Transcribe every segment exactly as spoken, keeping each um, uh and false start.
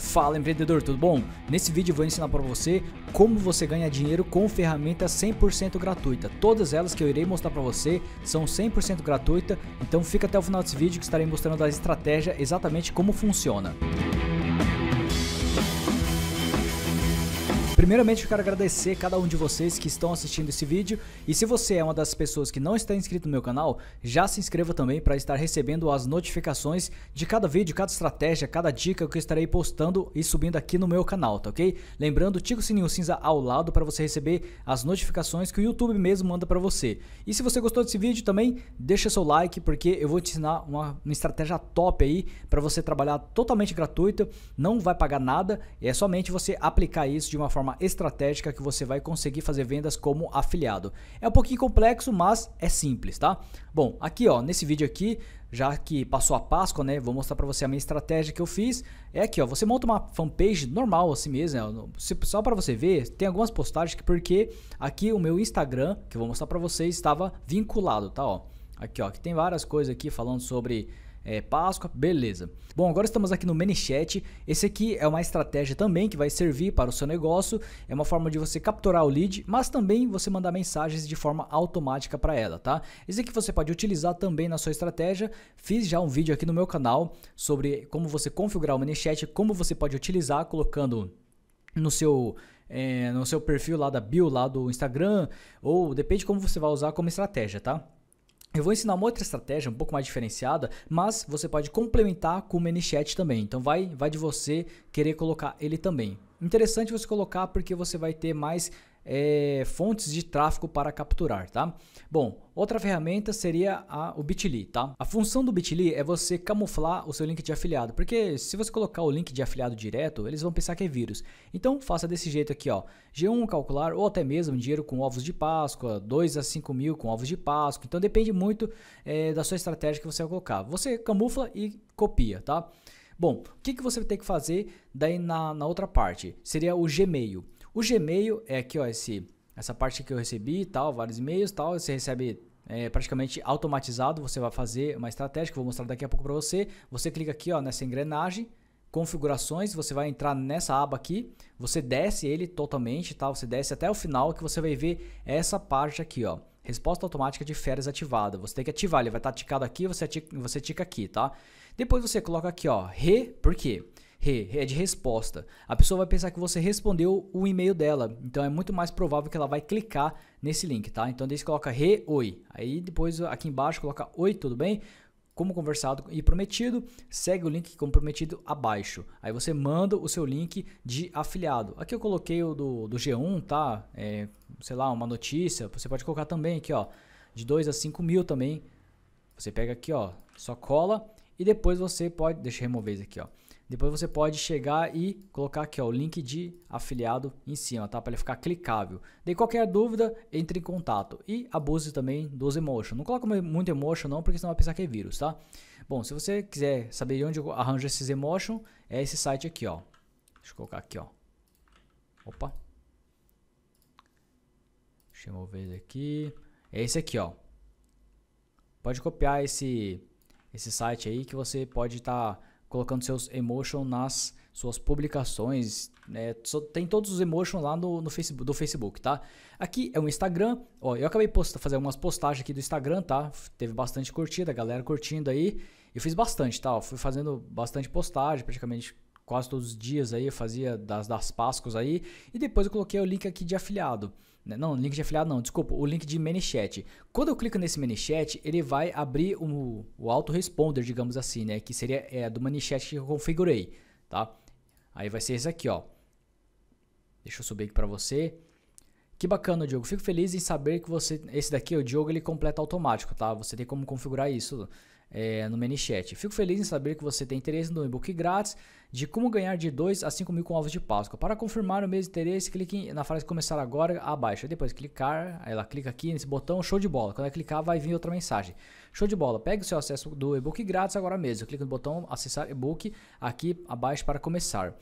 Fala empreendedor, tudo bom? Nesse vídeo eu vou ensinar para você como você ganha dinheiro com ferramentas cem por cento gratuita. Todas elas que eu irei mostrar para você são cem por cento gratuita, então fica até o final desse vídeo que estarei mostrando a estratégia exatamente como funciona. Primeiramente eu quero agradecer cada um de vocês que estão assistindo esse vídeo e se você é uma das pessoas que não está inscrito no meu canal, já se inscreva também para estar recebendo as notificações de cada vídeo, cada estratégia, cada dica que eu estarei postando e subindo aqui no meu canal, tá ok? Lembrando, tica o sininho cinza ao lado para você receber as notificações que o YouTube mesmo manda para você. E se você gostou desse vídeo também, deixa seu like porque eu vou te ensinar uma, uma estratégia top aí para você trabalhar totalmente gratuita, não vai pagar nada, é somente você aplicar isso de uma forma estratégica que você vai conseguir fazer vendas como afiliado. É um pouquinho complexo, mas é simples, tá? Bom, aqui ó, nesse vídeo aqui, já que passou a Páscoa, né, vou mostrar para você a minha estratégia que eu fiz. É aqui ó, você monta uma fanpage normal assim mesmo, né? Só para você ver, tem algumas postagens que porque aqui o meu Instagram, que eu vou mostrar para vocês, estava vinculado, tá ó. Aqui ó, que tem várias coisas aqui falando sobre É, Páscoa, beleza. Bom, agora estamos aqui no ManyChat. Esse aqui é uma estratégia também que vai servir para o seu negócio. É uma forma de você capturar o lead, mas também você mandar mensagens de forma automática para ela, tá? Esse aqui você pode utilizar também na sua estratégia. Fiz já um vídeo aqui no meu canal sobre como você configurar o ManyChat, como você pode utilizar colocando no seu... É, no seu perfil lá da bio, lá do Instagram, ou depende de como você vai usar como estratégia, tá? Eu vou ensinar uma outra estratégia um pouco mais diferenciada, mas você pode complementar com o ManyChat também. Então vai, vai de você querer colocar ele também. Interessante você colocar porque você vai ter mais é, fontes de tráfego para capturar, tá? Bom, outra ferramenta seria a, o Bitly, tá? A função do Bitly é você camuflar o seu link de afiliado, porque se você colocar o link de afiliado direto, eles vão pensar que é vírus. Então faça desse jeito aqui, ó, G um calcular ou até mesmo dinheiro com ovos de Páscoa, dois a cinco mil com ovos de Páscoa. Então depende muito é, da sua estratégia que você vai colocar. Você camufla e copia, tá? Bom, o que, que você tem que fazer daí na, na outra parte? Seria o Gmail. O Gmail é aqui, ó, esse, essa parte que eu recebi e tal, vários e-mails e tal, você recebe é, praticamente automatizado, você vai fazer uma estratégia que eu vou mostrar daqui a pouco para você. Você clica aqui ó, nessa engrenagem, configurações, você vai entrar nessa aba aqui, você desce ele totalmente, tá? Você desce até o final que você vai ver essa parte aqui, ó. Resposta automática de férias ativada. Você tem que ativar, ele vai estar ticado aqui, você tica, você tica aqui, tá? Depois você coloca aqui, ó, re, por quê? Re, re é de resposta. A pessoa vai pensar que você respondeu o e-mail dela, então é muito mais provável que ela vai clicar nesse link, tá? Então daí você coloca re, oi. Aí depois aqui embaixo coloca oi, tudo bem? Como conversado e prometido, segue o link como prometido abaixo. Aí você manda o seu link de afiliado. Aqui eu coloquei o do, do G um, tá? É, sei lá, uma notícia. Você pode colocar também aqui, ó, de dois a cinco mil também. Você pega aqui, ó, só cola e depois você pode, deixa eu remover isso aqui, ó. Depois você pode chegar e colocar aqui ó, o link de afiliado em cima, tá? Para ele ficar clicável. Daí qualquer dúvida, entre em contato. E abuse também dos emotions. Não coloca muito emotion não, porque senão vai pensar que é vírus, tá? Bom, se você quiser saber de onde eu arranjo esses emotions, é esse site aqui, ó. Deixa eu colocar aqui, ó. Opa. Deixa eu mover aqui. É esse aqui, ó. Pode copiar esse, esse site aí que você pode estar... Tá colocando seus emotion nas suas publicações, né? Tem todos os emotion lá no, no Facebook, do Facebook, tá? Aqui é o Instagram, ó, eu acabei de fazer algumas postagens aqui do Instagram, tá? Teve bastante curtida, a galera curtindo aí, eu fiz bastante, tá? Eu fui fazendo bastante postagem, praticamente quase todos os dias aí, eu fazia das, das Páscoas aí, e depois eu coloquei o link aqui de afiliado, não, link de afiliado não, desculpa, o link de ManyChat. Quando eu clico nesse ManyChat, ele vai abrir o, o autoresponder, digamos assim, né, que seria é, do ManyChat que eu configurei, tá? Aí vai ser esse aqui, ó. Deixa eu subir aqui para você. Que bacana, Diogo, fico feliz em saber que você, esse daqui, o Diogo, ele completa automático, tá? Você tem como configurar isso. É, no ManyChat. Fico feliz em saber que você tem interesse no e-book grátis de como ganhar de dois a cinco mil com ovos de Páscoa. Para confirmar o mesmo interesse, clique na frase começar agora abaixo. Depois clicar, ela clica aqui nesse botão show de bola. Quando ela clicar vai vir outra mensagem. Show de bola, pegue o seu acesso do e-book grátis agora mesmo. Clica no botão acessar e-book aqui abaixo para começar.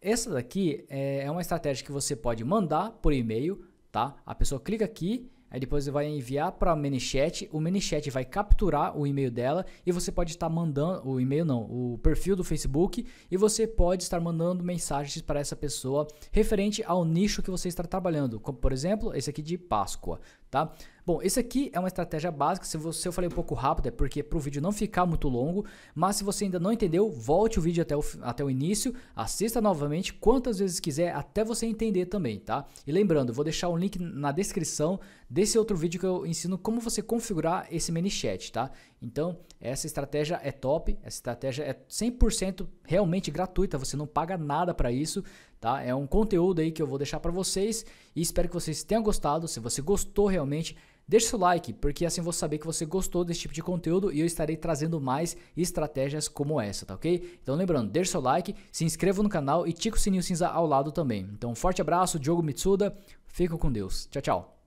Essa daqui é uma estratégia que você pode mandar por e-mail, tá? A pessoa clica aqui, Aí depois você vai enviar para ManyChat, o ManyChat vai capturar o e-mail dela e você pode estar mandando, o e-mail não, o perfil do Facebook, e você pode estar mandando mensagens para essa pessoa referente ao nicho que você está trabalhando, como por exemplo, esse aqui de Páscoa, tá? Bom, esse aqui é uma estratégia básica, se, você, se eu falei um pouco rápido é porque para o vídeo não ficar muito longo, mas se você ainda não entendeu, volte o vídeo até o, até o início, assista novamente quantas vezes quiser até você entender também, tá? E lembrando, vou deixar um link na descrição desse outro vídeo que eu ensino como você configurar esse ManyChat, tá? Então, essa estratégia é top, essa estratégia é cem por cento realmente gratuita, você não paga nada para isso, tá? É um conteúdo aí que eu vou deixar para vocês e espero que vocês tenham gostado. Se você gostou realmente, deixe seu like, porque assim eu vou saber que você gostou desse tipo de conteúdo e eu estarei trazendo mais estratégias como essa, tá ok? Então lembrando, deixe seu like, se inscreva no canal e tica o sininho cinza ao lado também. Então um forte abraço, Diogo Mitsuda, fica com Deus, tchau, tchau.